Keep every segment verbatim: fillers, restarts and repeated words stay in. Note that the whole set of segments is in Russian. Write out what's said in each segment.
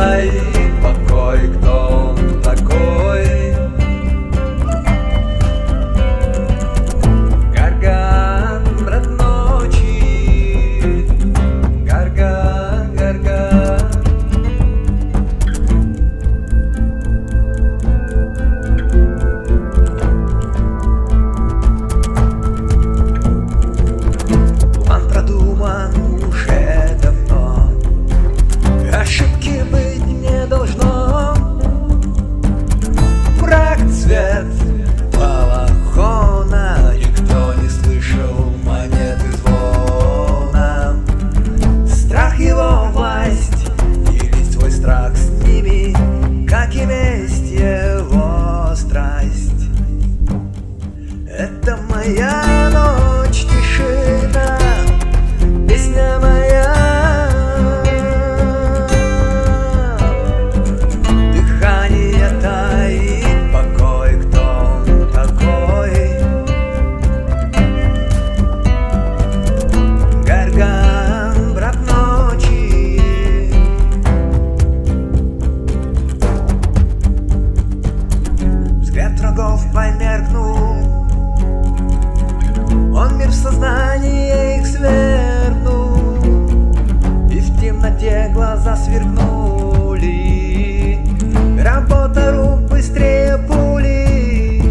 дай покой, кто он такой? Горган, брат ночи, Горган, Горган. Туман продуман уже давно, ошибки быть не должно. Прокцвет балахона, никто не слышал монеты звона. Страх его власть, или твой страх с ними, как и месть его страсть. Это моя ночь, тишина, песня моя. Померкнул, он мир в сознании их свернул, и в темноте глаза сверкнули. Работа рук быстрее пули,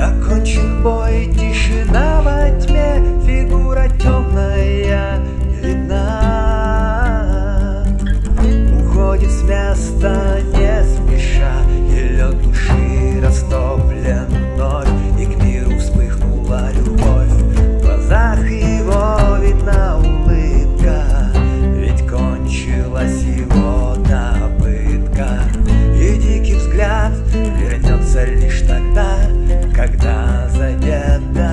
окончен бой, тишина во тьме, фигура темная видна, уходит с места не спеша, и лед души растоплен вновь, и к миру вспыхнула любовь. В глазах его видна улыбка, ведь кончилась его добытка. И дикий взгляд вернется лишь тогда, когда забеда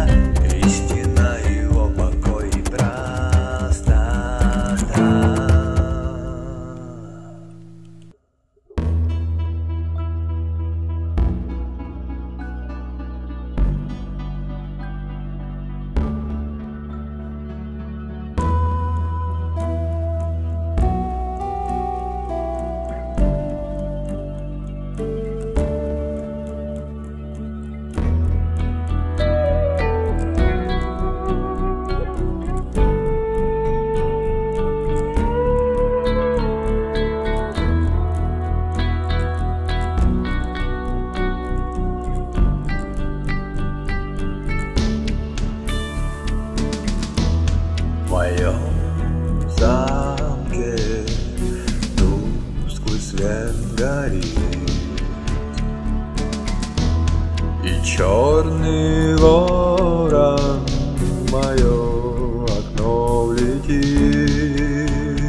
истина его покой и простота. Черный ворон в мое окно летит,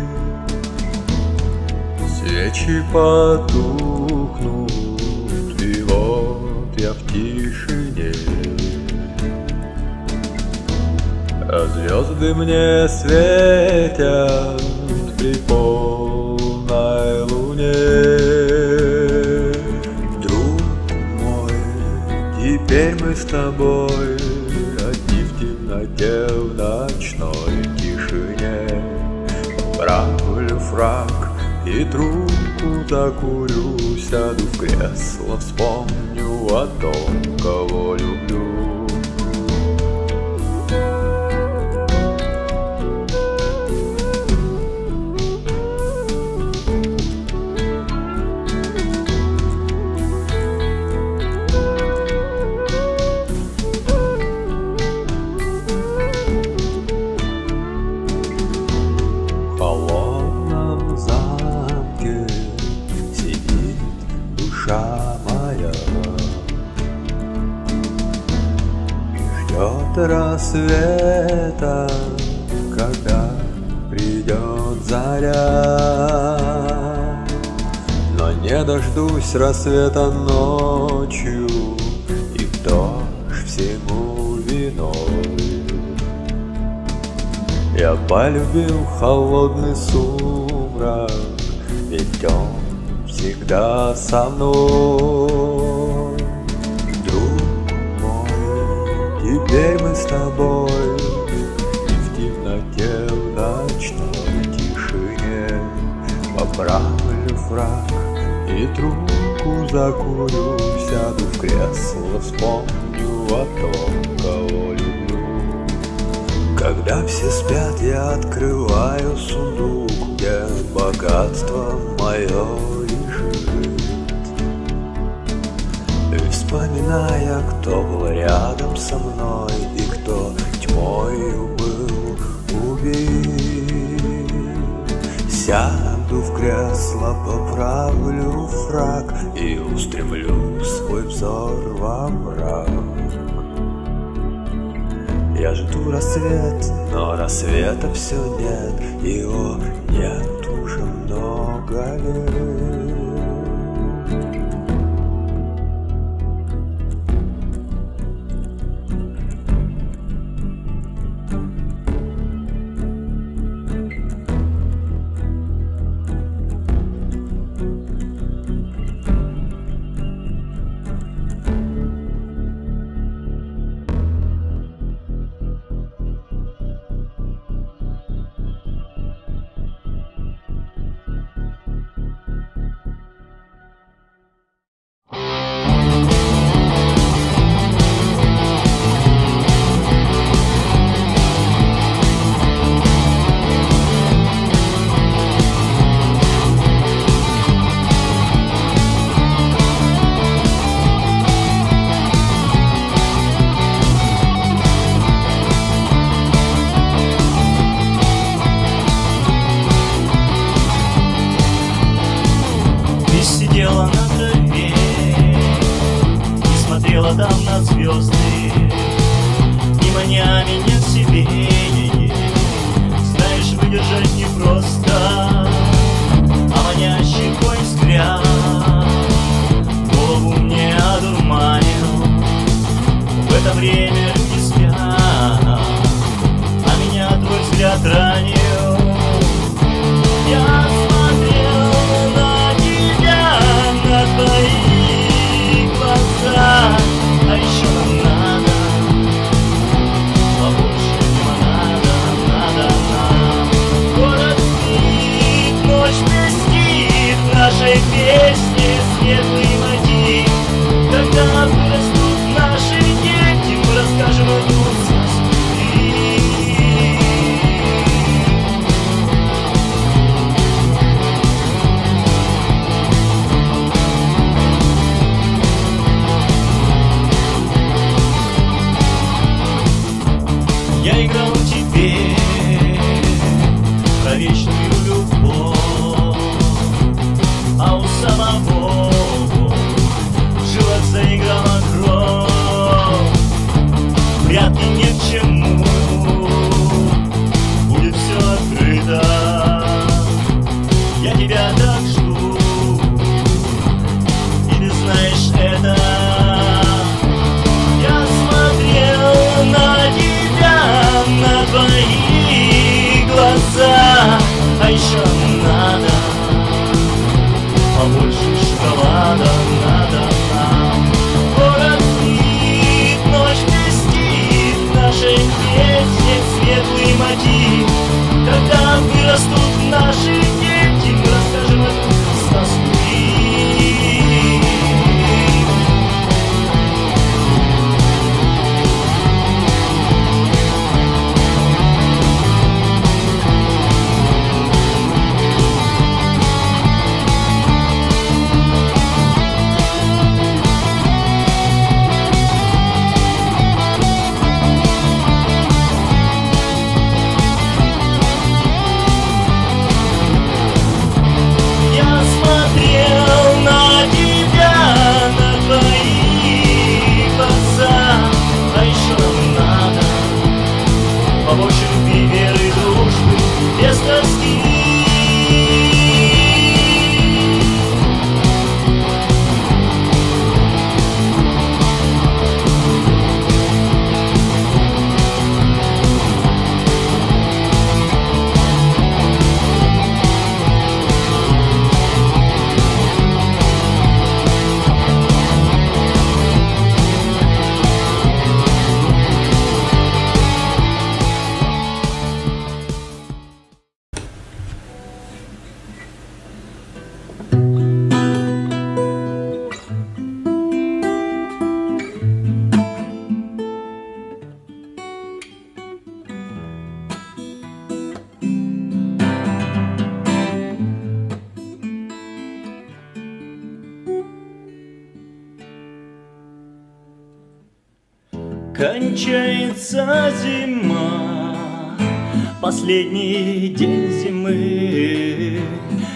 свечи потухнут, и вот я в тишине, а звезды мне светят при полной луне. Теперь мы с тобой одни в темноте, в ночной тишине. Поправлю фрак и трубку докурю, сяду в кресло, вспомню о том, кого люблю. Рассвета, когда придет заря, но не дождусь рассвета ночью, и кто ж всему виной? Я полюбил холодный сумрак, ведь он всегда со мной. Теперь мы с тобой в темноте, в ночной тишине поправлю. мрак и трубку закурю, сяду в кресло, вспомню о том, кого люблю. Когда все спят, я открываю сундук, где богатство мое лежит. И вспоминая, кто был рядом со мной и кто тьмою был убит, сяду в кресло, поправлю фрак и устремлю свой взор во мрак. Я жду рассвет, но рассвета все нет, его нет уже много лет. Кончается зима, последний день зимы,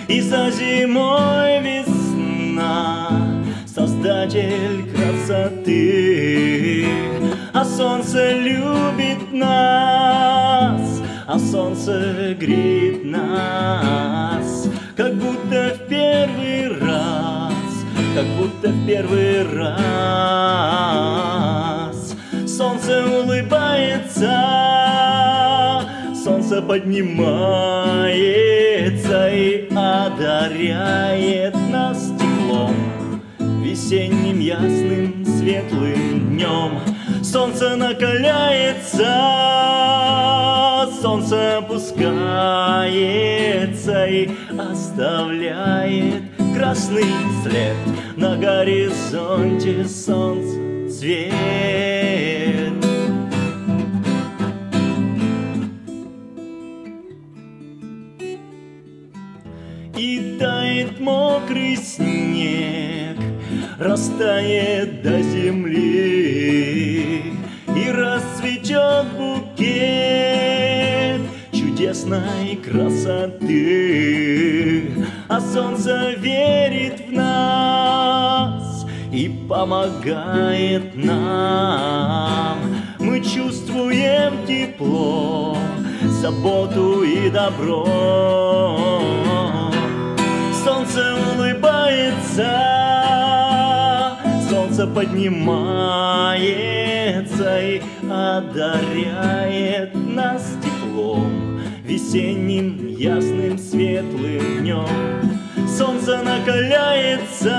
и за зимой весна, создатель красоты. А солнце любит нас, а солнце греет нас, как будто в первый раз, как будто в первый раз. Солнце улыбается, солнце поднимается и одаряет нас теплом, весенним, ясным, светлым днем. Солнце накаляется, солнце опускается и оставляет красный след на горизонте солнцецвет. И тает мокрый снег, растает до земли, и расцветет букет чудесной красоты. А солнце верит в нас и помогает нам. Мы чувствуем тепло, заботу и добро. Солнце улыбается, солнце поднимается и одаряет нас теплом, весенним, ясным, светлым днем. Солнце накаляется,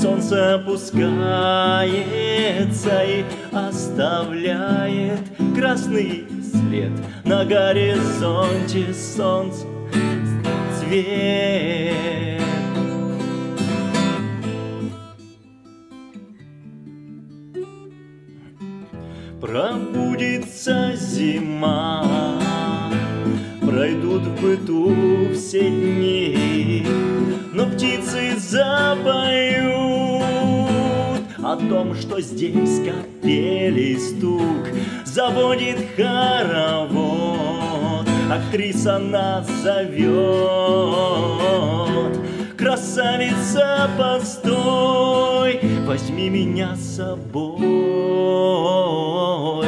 солнце опускается и оставляет красный след на горизонте солнцецвет. Пробудится зима, пройдут в быту все дни, но птицы запоют о том, что здесь, как пели, стук заводит хоровод, актриса нас зовет. Красавица, постой, возьми меня с собой.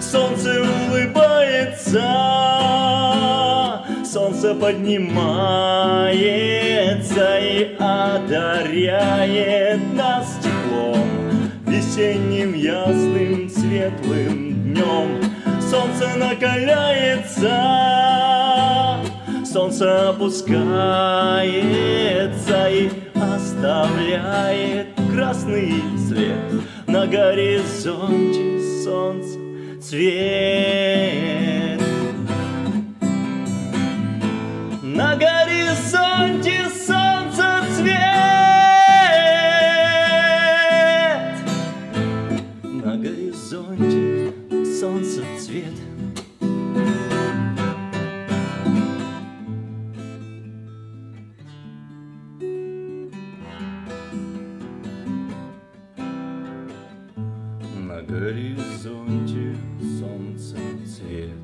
Солнце улыбается, солнце поднимается и одаряет нас теплом, весенним, ясным, светлым днем. Солнце накаляется, солнце опускается и оставляет красный след на горизонте солнцецвет. На горизонте солнцецвет. На горизонте солнцецвет. На горизонте солнцецвет.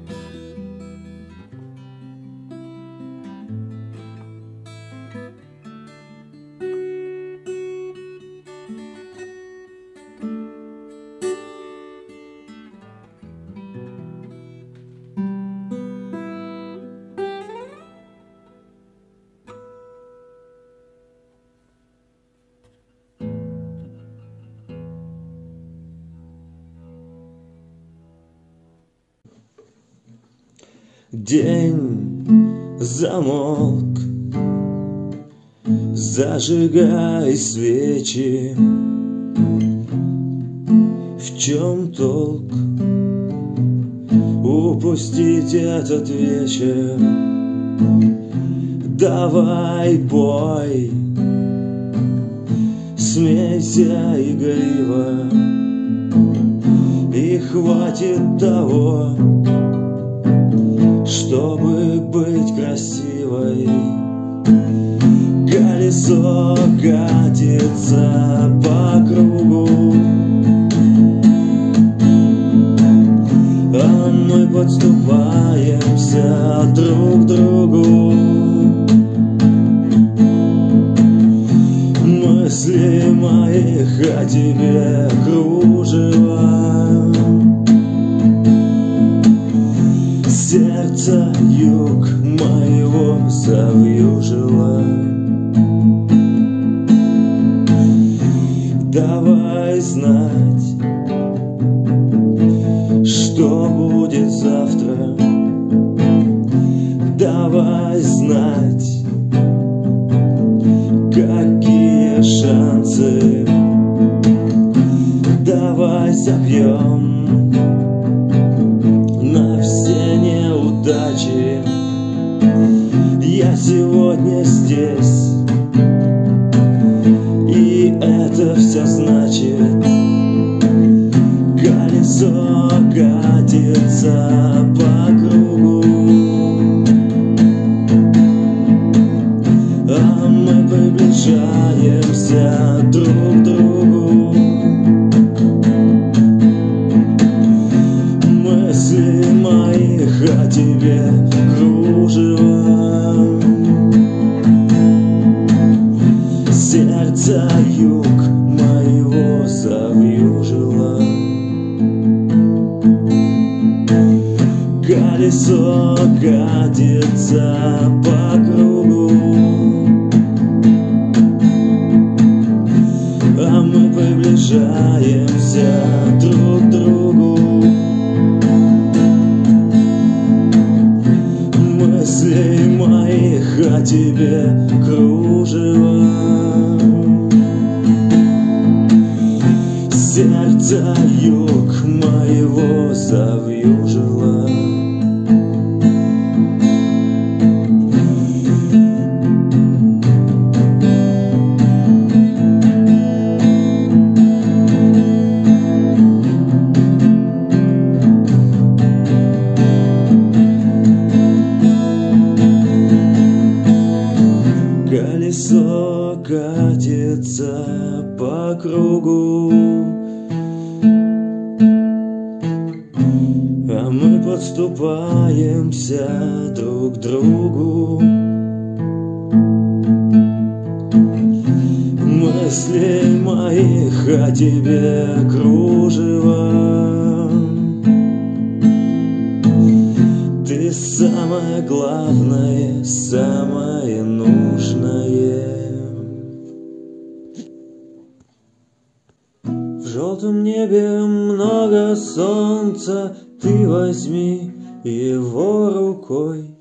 День замолк, зажигай свечи. В чем толк упустить этот вечер? Давай пой, смейся игриво, и хватит того, чтобы быть красивой. Колесо катится по кругу, подступаемся друг к другу. Мысли моих о тебе кружева, сердце юг моего завьюжило. Давай знать, что будет завтра. Давай знать, какие шансы. Давай забьем на все неудачи. Я сегодня здесь, и это все значит. Колесо катится по кругу, а мы приближаемся друг к другу. Мысли моих о тебе кружева, сердце юг моего завьюжило. Колесо катится по кругу, а мы приближаемся друг к другу. Мысли моих о тебе кружева, сердце юг моего завьюжило. Колесо катится по кругу, а мы подступаемся друг к другу. Мысли моих о тебе кружева, ты самое главное, самое нужное. В желтом небе много солнца, ты возьми его рукой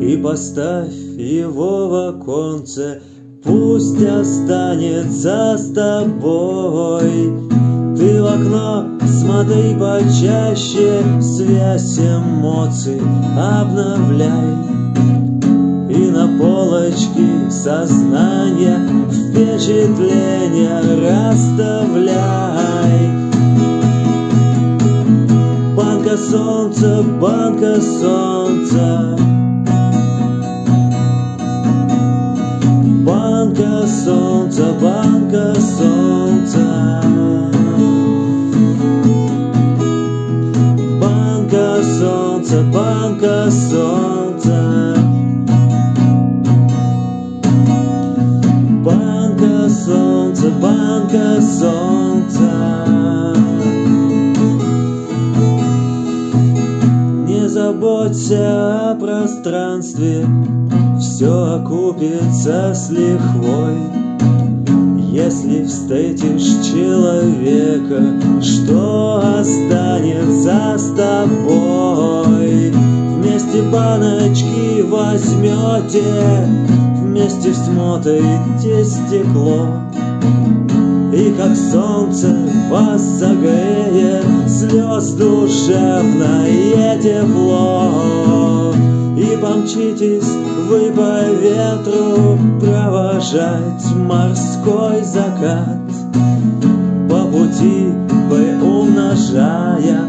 и поставь его в оконце, пусть останется с тобой. Ты в окно смотри почаще, связь эмоций обновляй. И на полочке сознания впечатления расставляй. Банка солнца, банка солнца, банка солнца, банка солнца. Солнце, банка солнца, банка солнца, банка солнца. Не заботься о пространстве, все окупится с лихвой. Если встретишь человека, что останется с тобой? Вместе баночки возьмете, вместе смотрите стекло, и как солнце вас согреет слез душевное тепло. И помчитесь вы по ветру провожать морской закат, по пути вы умножая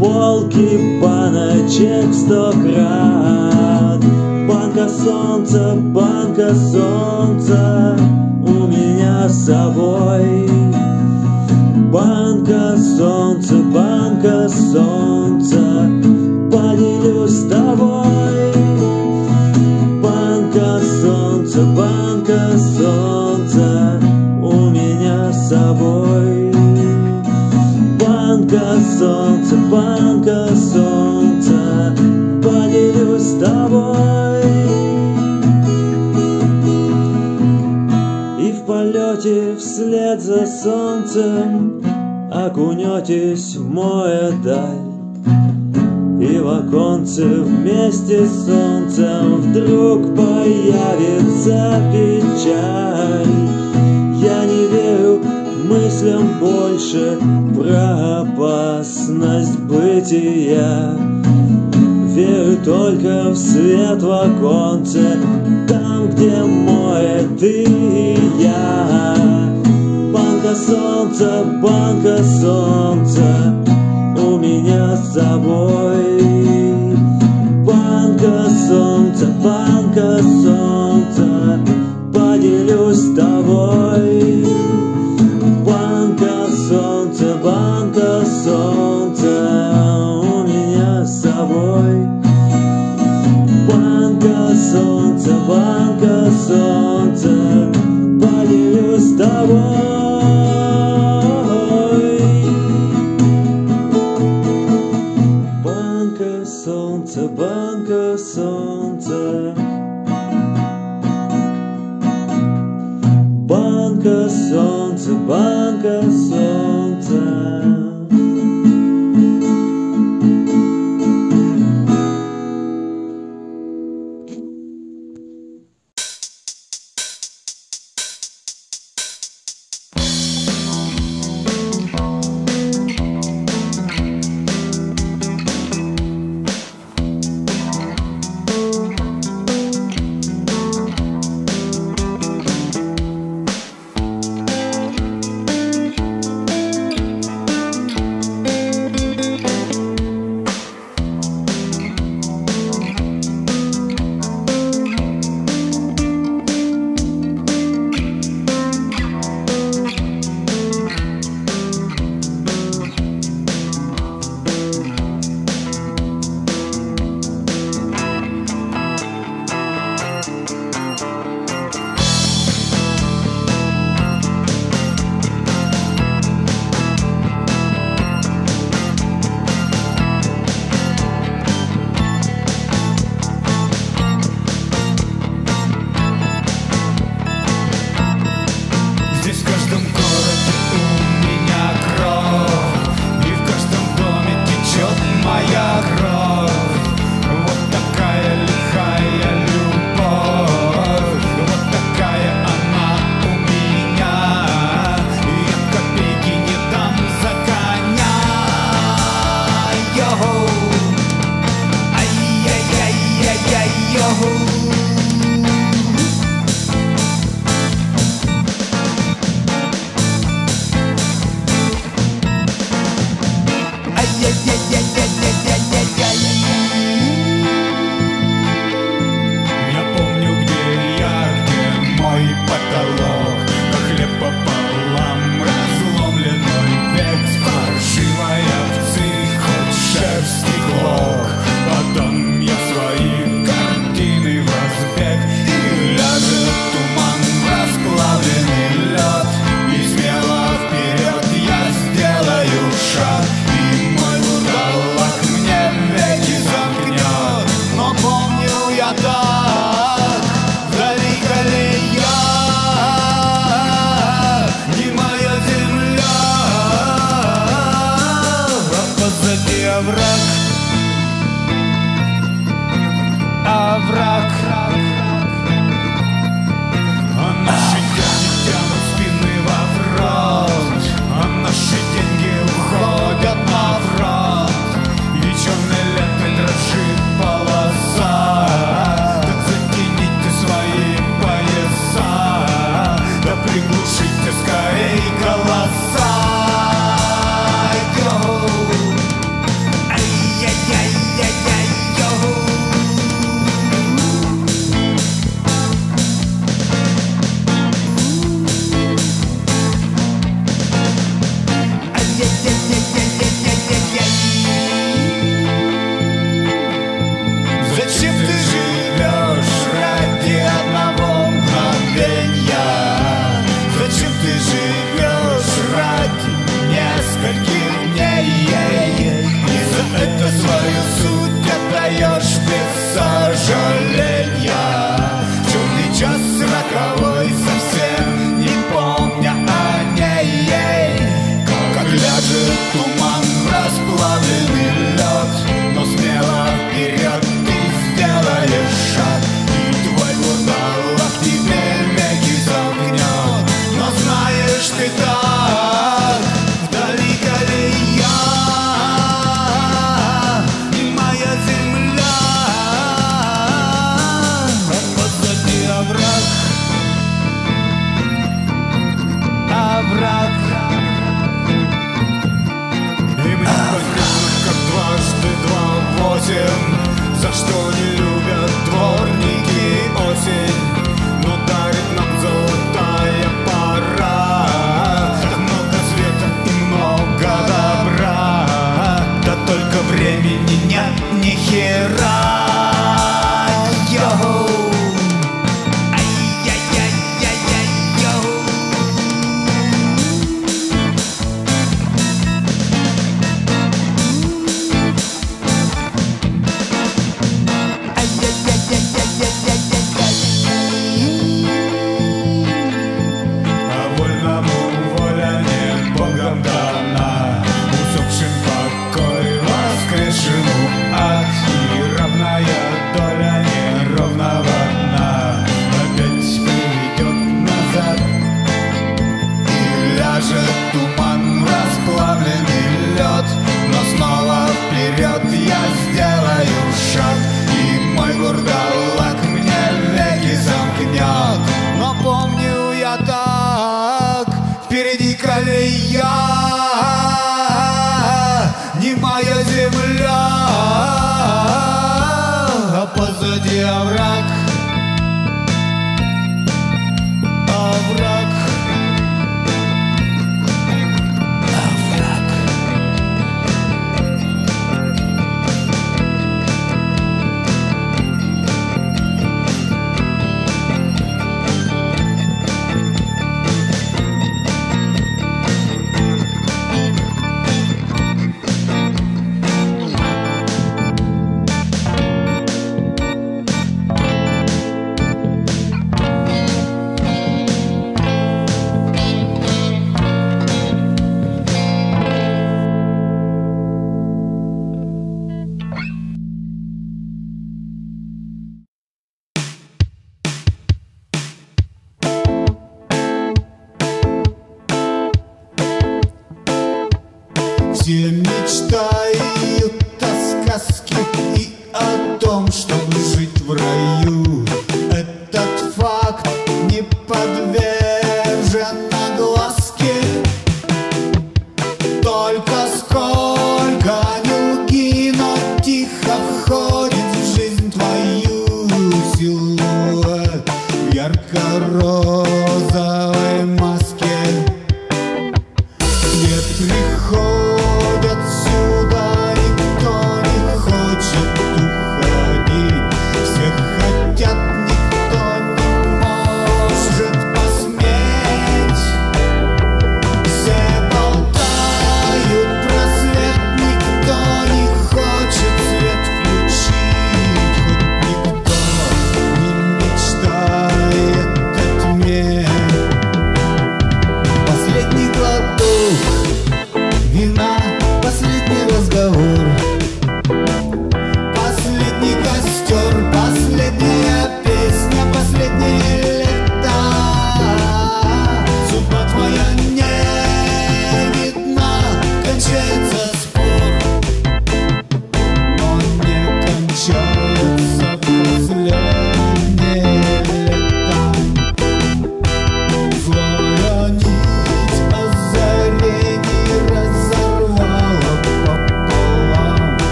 полки баночек сто крат. Банка солнца, банка солнца, у меня с собой. Банка солнца, банка солнца. поделюсь с тобой. Банка солнца, банка солнца у меня с собой. Банка солнца, банка солнца, поделюсь с тобой. И в полете вслед за солнцем окунетесь в море даль. И в оконце вместе с солнцем вдруг появится печаль. Я не верю мыслям больше про опасность бытия. Верю только в свет в оконце, там, где море, ты и я. Банка солнца, банка солнца у меня с собой. Банка солнца, банка солнца, поделюсь с тобой. Банка солнца, банка солнца у меня с собой. Банка солнца, банка солнца, поделюсь с тобой. Банка солнца, банка солнца, банка солнца. нескольких дней. И за это свою суть отдаешь без сожаления. Темный час роковой, совсем не помня о ней. Как ляжет туман, расплавленный лед, но смело вперед ты сделаешь шаг. И твой бурдалок тебе веки замкнет, но знаешь ты так. За что не любят дворники осень, но дарит нам золотая пора. Так много света и много добра, да только времени нет ни хера. Йоу! Все мечтают о сказке и о том, чтобы жить в раю. Этот факт не подвержен огласке. Только сколько анюгина тихо входит в жизнь твою. Силуэт ярко-розовой маске не приходит. Yeah.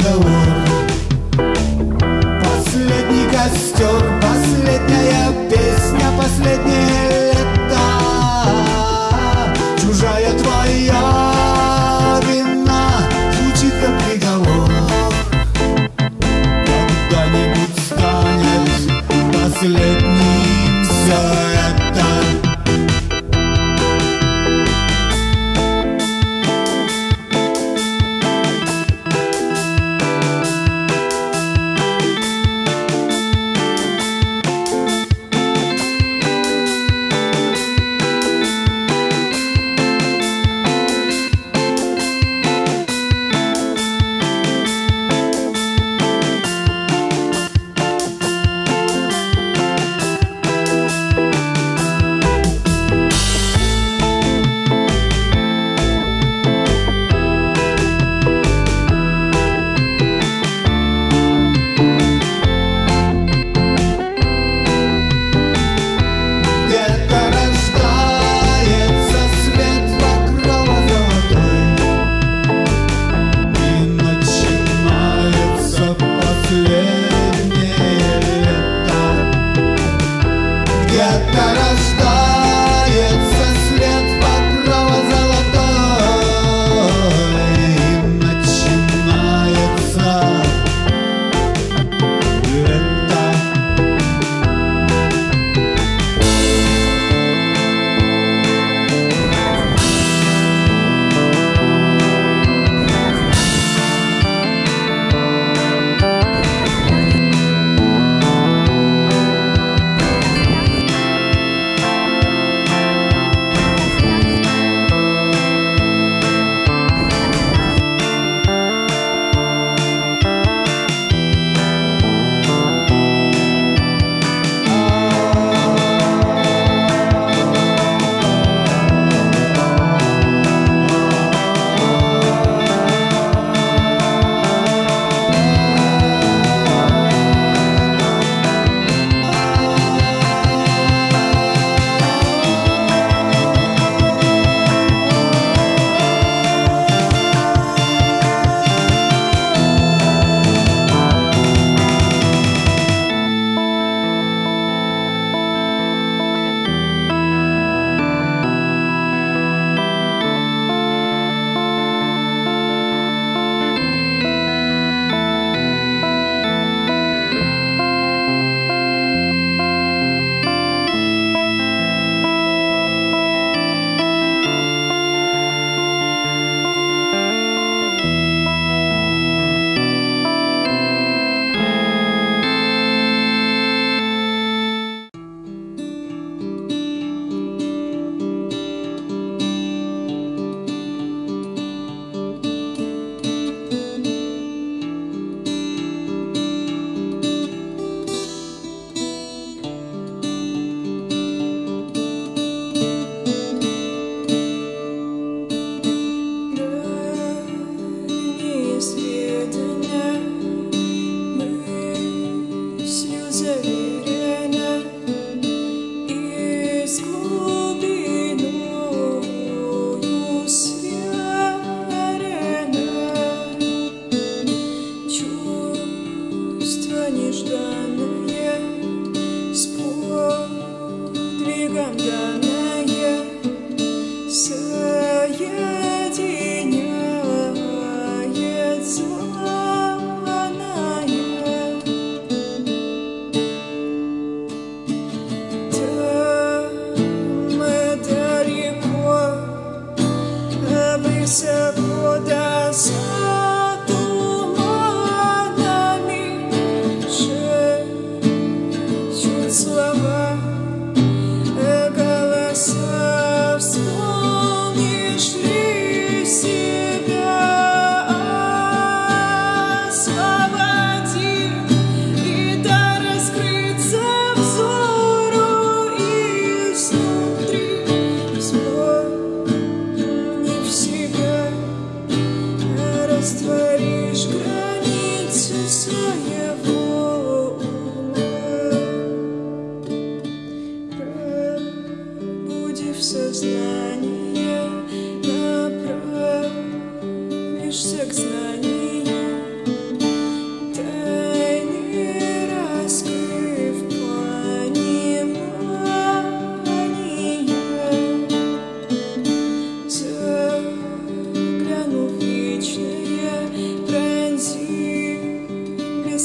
разговор. Последний костер, последняя песня, последнее лето. Чужая твоя вина, звучит как приговор. Когда-нибудь станет последним все это. Thank you.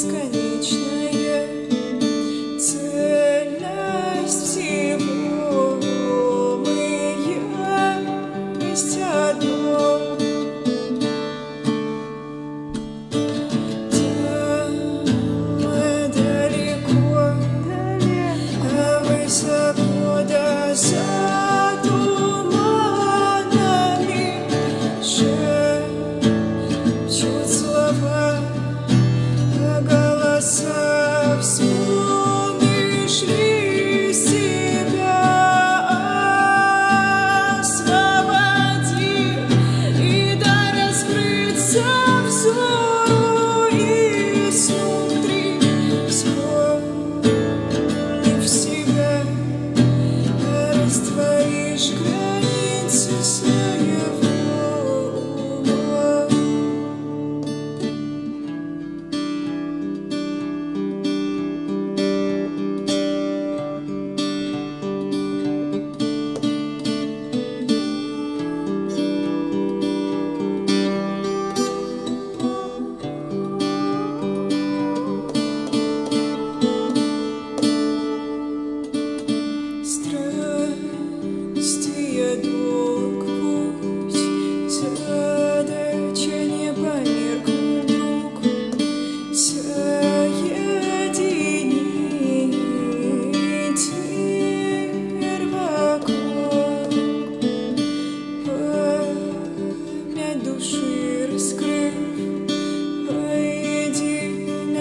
бесконечная цельность всего. Мы есть одно. Там далеко, а высоко до за туманами шепчут слова. Вспомнишь ли себя, освободи и дай раскрыться взору и изнутри. Вспомнив себя, растворишь границы своего ума.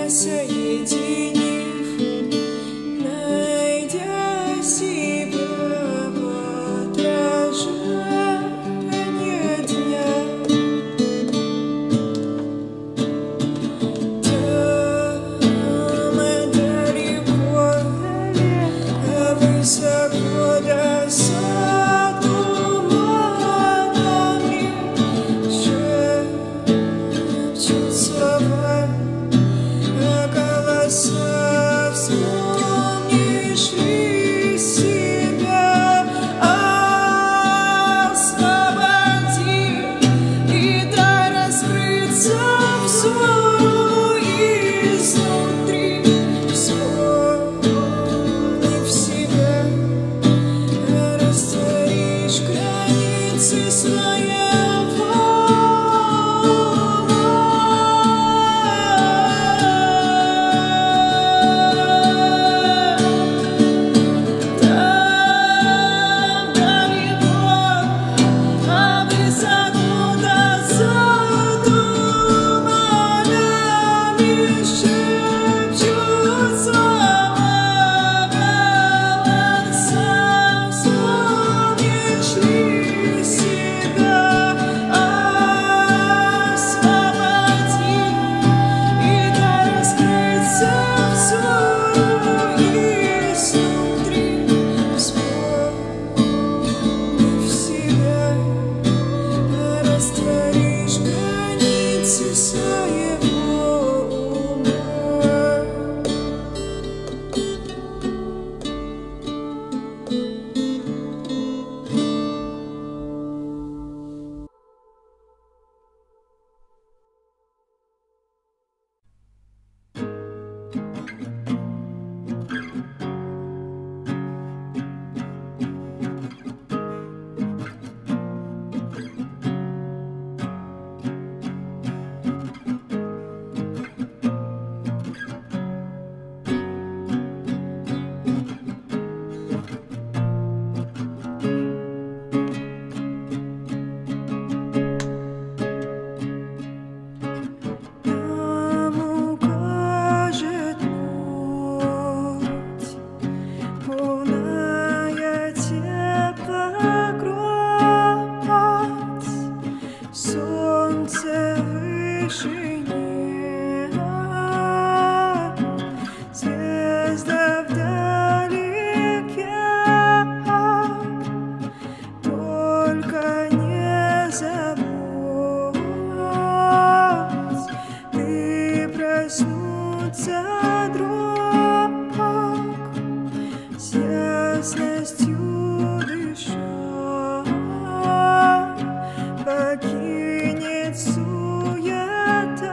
Соединив, найдя себя в отражении дня. Там далеко, а высоко до за туманами шепчут слова. Вспомнишь ли себя, освободи и дай раскрыться взору изнутри. Вспомнив себя, растворишь границы своей. Покинет суета.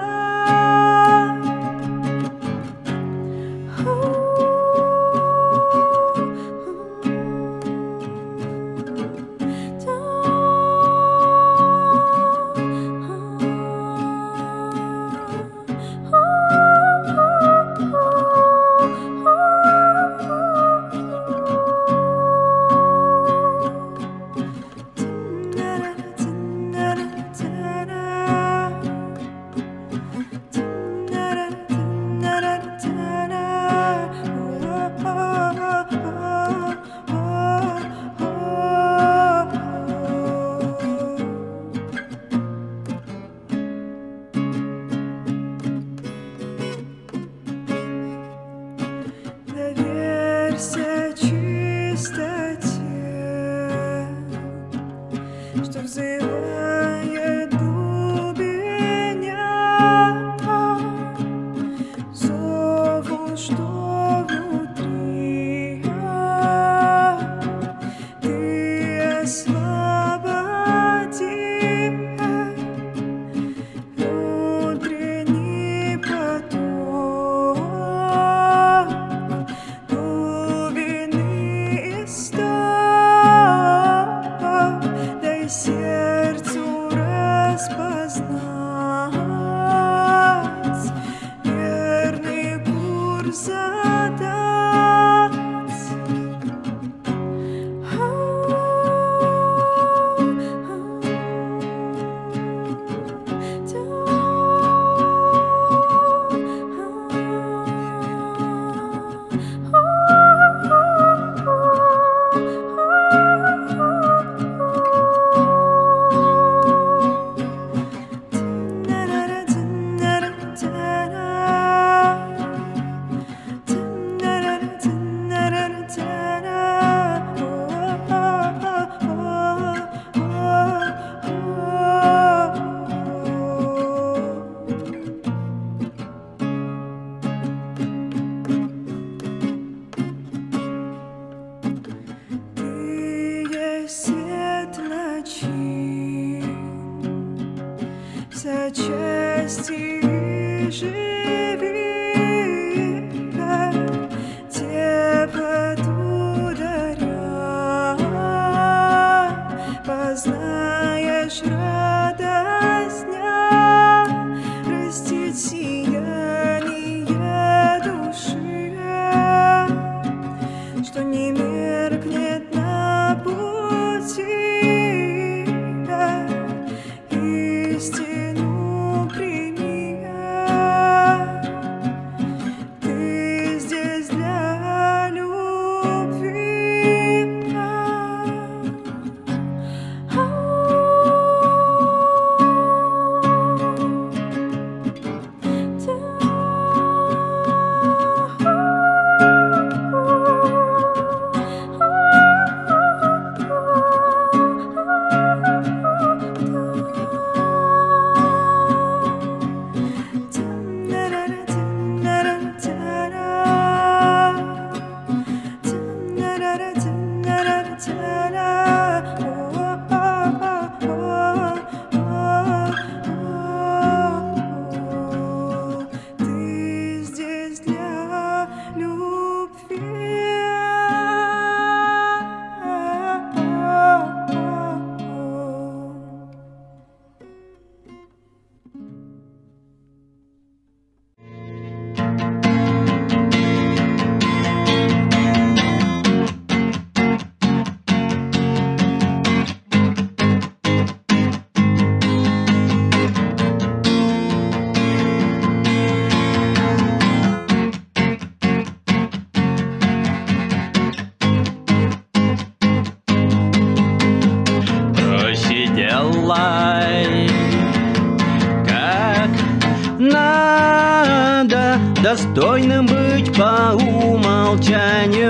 Достойным быть по умолчанию.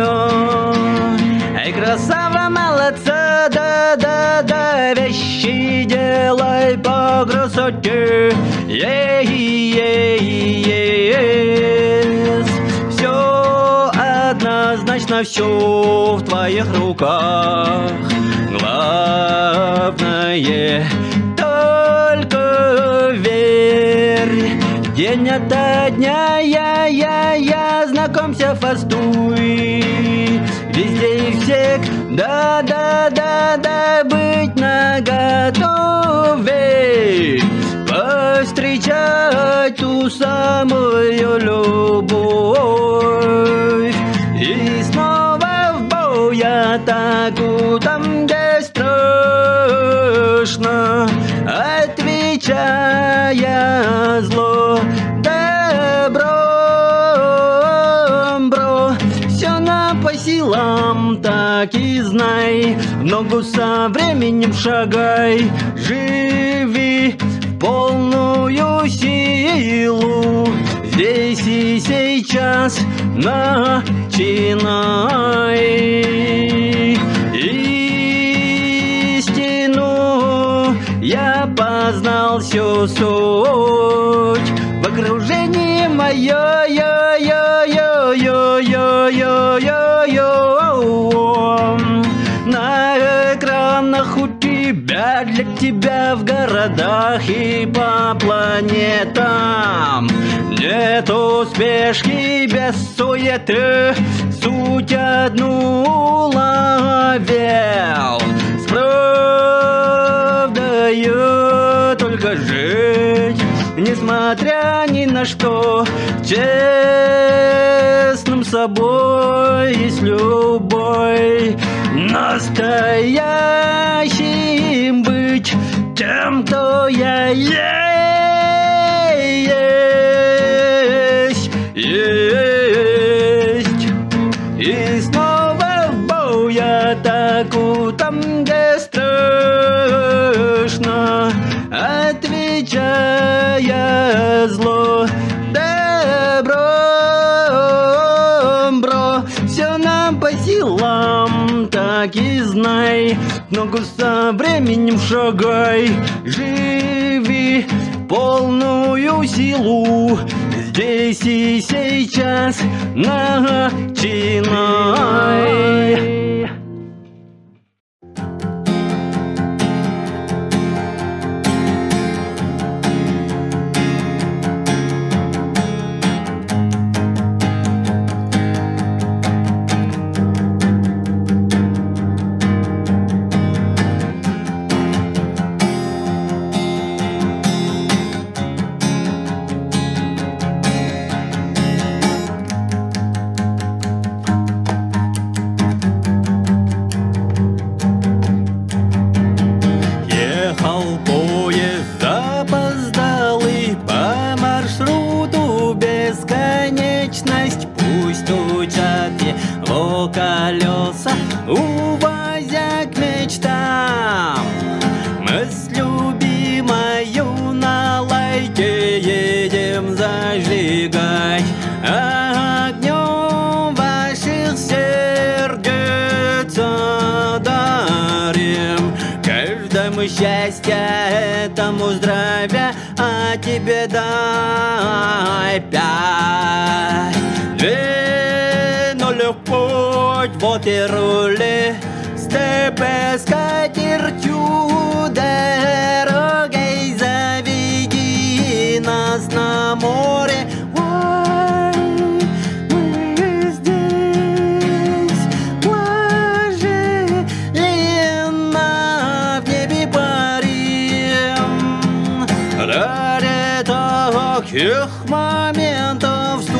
Эй, красава, молодца, да-да-да, вещи делай по красоте. Е-е-е-е-е. Все однозначно, все в твоих руках. Главное, только верь. День ото дня, я, я, я, знакомься, фастуй. Везде и всех, да, да, да, да, быть наготове. Повстречать ту самую любовь. И снова в бой атаку, там, где страшно, отвечая зло добром, бро. Все нам по силам, так и знай, в ногу со временем шагай. Живи в полную силу, здесь и сейчас начинай. Я познал всю суть в окружении мое, йо, йо, йо, йо, йо, йо, йо, йо. На экранах у тебя, для тебя в городах и по планетам нет успешки без суеты. Суть одну уловил, только жить, несмотря ни на что, честным собой и с любой, настоящим быть тем, кто я есть, есть. И снова в бой атаку, там, где страшно, отвечая зло добром, бро. Все нам по силам, так и знай, ногу со временем шагай. Живи полную силу, здесь и сейчас начинай. колеса, увозя к мечтам. Мы с любимою на лайке едем зажигать огнем ваших сердец одарим. Каждому счастья, этому здравия, а тебе дай пять. Путь, вот и рули с тебе скатертью, дорогой заведи нас на море. Ой, мы здесь блаженно в небе парим. Ради таких моментов стоит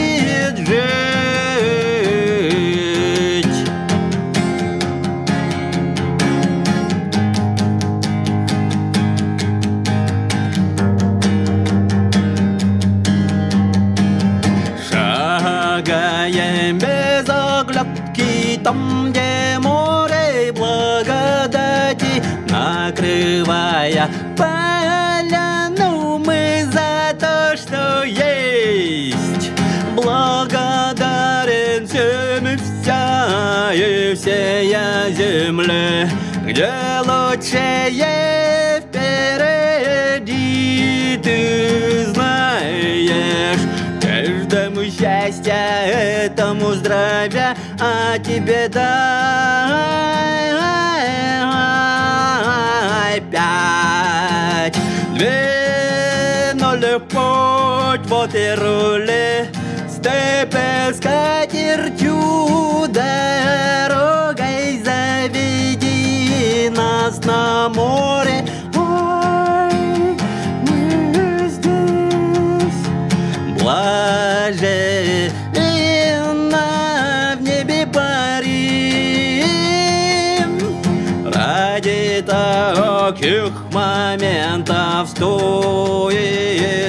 жить. Без оглядки, там, где море благодати, накрывая поляну, мы за то, что есть. Благодарен всем и вся, и всея земле, где лучшее впереди ты знаешь. Каждому счастья, этому здравия, а тебе дай пять. Две ноли в путь, вот и рули с тебе скатертью, дорогой заведи нас на море. Блаженно в небе парим, ради таких моментов стоит.